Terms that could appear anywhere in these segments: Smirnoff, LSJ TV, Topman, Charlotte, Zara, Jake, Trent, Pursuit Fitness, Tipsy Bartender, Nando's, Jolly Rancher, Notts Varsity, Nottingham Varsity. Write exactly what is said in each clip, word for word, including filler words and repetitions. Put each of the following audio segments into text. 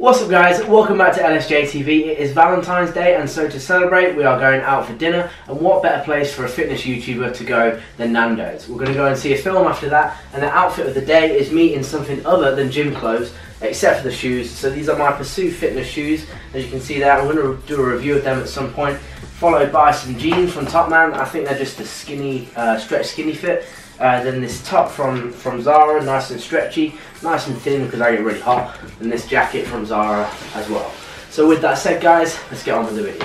What's up guys, welcome back to L S J T V. It is Valentine's Day and so to celebrate we are going out for dinner, and what better place for a fitness YouTuber to go than Nando's. We're going to go and see a film after that, and the outfit of the day is me in something other than gym clothes except for the shoes. So these are my Pursuit Fitness shoes, as you can see there. I'm going to do a review of them at some point, followed by some jeans from Topman. I think they're just a skinny, uh, stretch skinny fit. Uh, then this top from, from Zara, nice and stretchy, nice and thin because I get really hot, and this jacket from Zara as well. So with that said guys, let's get on with the video.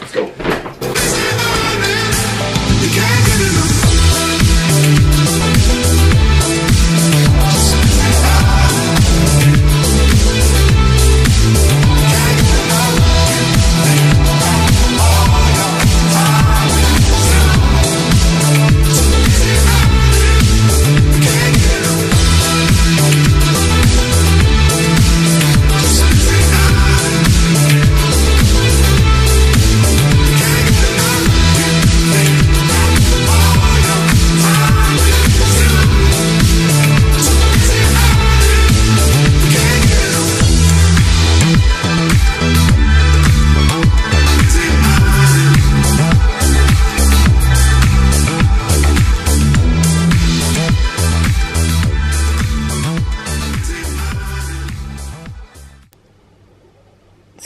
Let's go.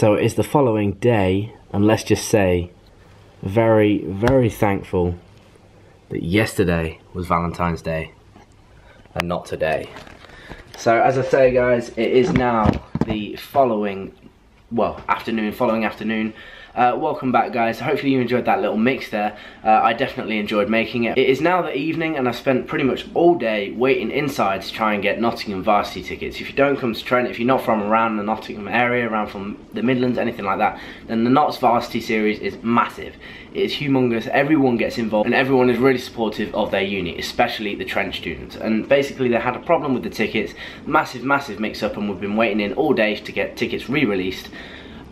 So it's the following day, and let's just say, very, very thankful that yesterday was Valentine's Day and not today. So as I say guys, it is now the following, well, afternoon, following afternoon. Uh, welcome back guys, hopefully you enjoyed that little mix there. uh, I definitely enjoyed making it. It is now the evening and I've spent pretty much all day waiting inside to try and get Nottingham Varsity tickets. If you don't come to Trent, if you're not from around the Nottingham area, around from the Midlands, anything like that, then the Notts Varsity series is massive. It's humongous, everyone gets involved and everyone is really supportive of their uni, especially the Trent students. And basically they had a problem with the tickets, massive, massive mix up, and we've been waiting in all day to get tickets re-released.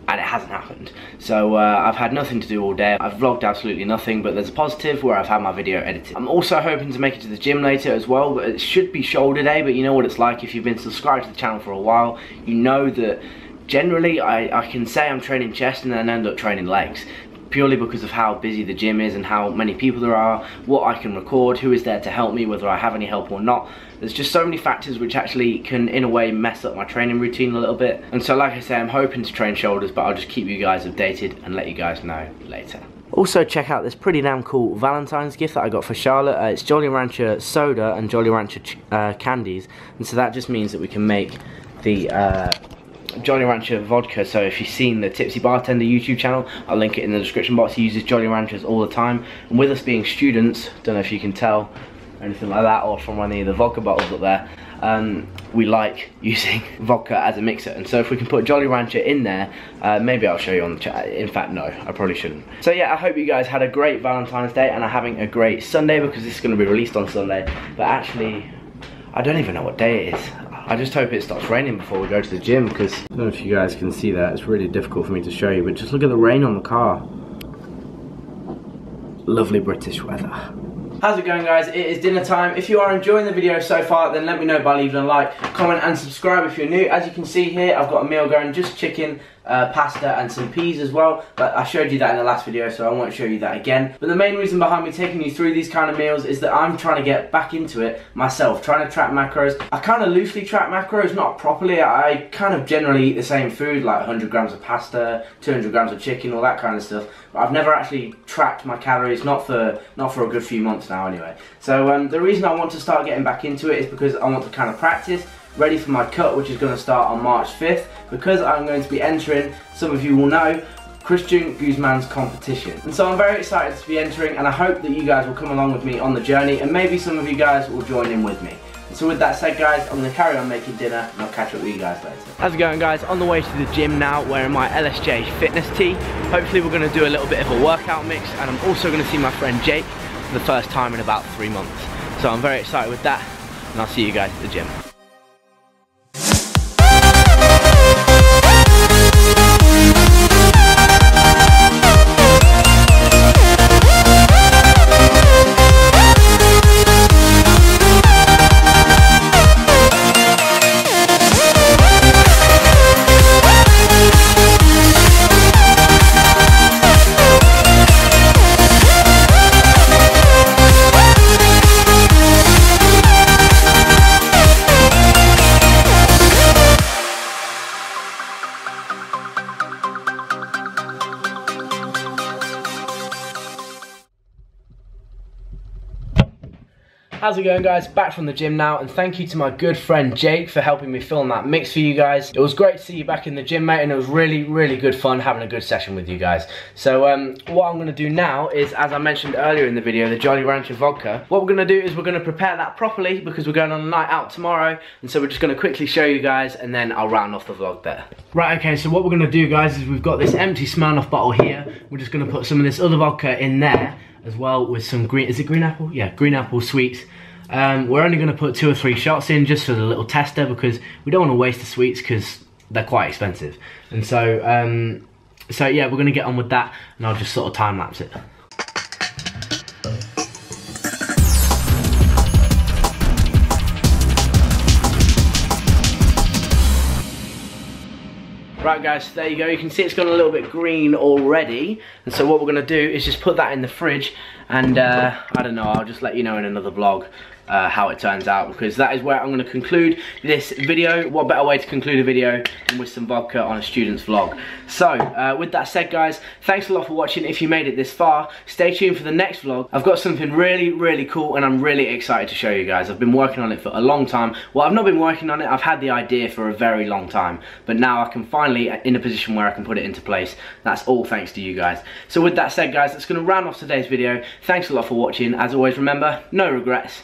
And it hasn't happened. So uh, I've had nothing to do all day. I've vlogged absolutely nothing, but there's a positive where I've had my video edited. I'm also hoping to make it to the gym later as well, but it should be shoulder day, but you know what it's like. If you've been subscribed to the channel for a while, you know that generally I, I can say I'm training chest and then end up training legs, purely because of how busy the gym is and how many people there are, what I can record, who is there to help me, whether I have any help or not. There's just so many factors which actually can, in a way, mess up my training routine a little bit. And so, like I say, I'm hoping to train shoulders, but I'll just keep you guys updated and let you guys know later. Also, check out this pretty damn cool Valentine's gift that I got for Charlotte. Uh, it's Jolly Rancher soda and Jolly Rancher ch uh, candies. And so that just means that we can make the... Uh, Jolly Rancher vodka. So if you've seen the Tipsy Bartender YouTube channel, I'll link it in the description box. He uses Jolly Ranchers all the time, and with us being students, don't know if you can tell or anything like that, or from any of the vodka bottles up there, um, we like using vodka as a mixer. And so if we can put Jolly Rancher in there, uh, maybe I'll show you on the chat. In fact, no, I probably shouldn't. So yeah, I hope you guys had a great Valentine's Day and are having a great Sunday, because this is going to be released on Sunday, but actually I don't even know what day it is. I just hope it starts raining before we go to the gym, because I don't know if you guys can see that. It's really difficult for me to show you, but just look at the rain on the car. Lovely British weather. How's it going guys? It is dinner time. If you are enjoying the video so far, then let me know by leaving a like, comment and subscribe if you're new. As you can see here, I've got a meal going, just chicken, Uh, pasta and some peas as well, but I showed you that in the last video so I won't show you that again. But the main reason behind me taking you through these kind of meals is that I'm trying to get back into it myself, trying to track macros. I kind of loosely track macros, not properly. I kind of generally eat the same food, like one hundred grams of pasta, two hundred grams of chicken, all that kind of stuff, but I've never actually tracked my calories, not for not for a good few months now anyway. So um, the reason I want to start getting back into it is because I want to kind of practice, ready for my cut, which is going to start on March fifth, because I'm going to be entering, some of you will know, Christian Guzman's competition. And so I'm very excited to be entering, and I hope that you guys will come along with me on the journey, and maybe some of you guys will join in with me. So with that said guys, I'm going to carry on making dinner and I'll catch up with you guys later. How's it going guys? On the way to the gym now, wearing my L S J fitness tee. Hopefully we're going to do a little bit of a workout mix, and I'm also going to see my friend Jake for the first time in about three months. So I'm very excited with that, and I'll see you guys at the gym. How's it going, guys? Back from the gym now, and thank you to my good friend Jake for helping me film that mix for you guys. It was great to see you back in the gym, mate, and it was really, really good fun having a good session with you guys. So um, what I'm gonna do now is, as I mentioned earlier in the video, the Jolly Rancher vodka. What we're gonna do is we're gonna prepare that properly because we're going on a night out tomorrow, and so we're just gonna quickly show you guys, and then I'll round off the vlog there. Right, okay, so what we're gonna do, guys, is we've got this empty Smirnoff bottle here. We're just gonna put some of this other vodka in there, as well with some green, is it green apple? Yeah, green apple sweets. Um, we're only gonna put two or three shots in just for the little tester because we don't wanna waste the sweets because they're quite expensive. And so, um, so yeah, we're gonna get on with that, and I'll just sort of time lapse it. Right, guys, so there you go. You can see it's gone a little bit green already, and so what we're going to do is just put that in the fridge, and uh, I don't know, I'll just let you know in another vlog uh, how it turns out, because that is where I'm going to conclude this video. What better way to conclude a video than with some vodka on a student's vlog. So uh, with that said, guys, thanks a lot for watching. If you made it this far, stay tuned for the next vlog. I've got something really, really cool, and I'm really excited to show you guys. I've been working on it for a long time. Well, I've not been working on it, I've had the idea for a very long time, but now I can finally in a position where I can put it into place. That's all thanks to you guys. So with that said, guys, that's going to round off today's video. Thanks a lot for watching. As always, remember, no regrets,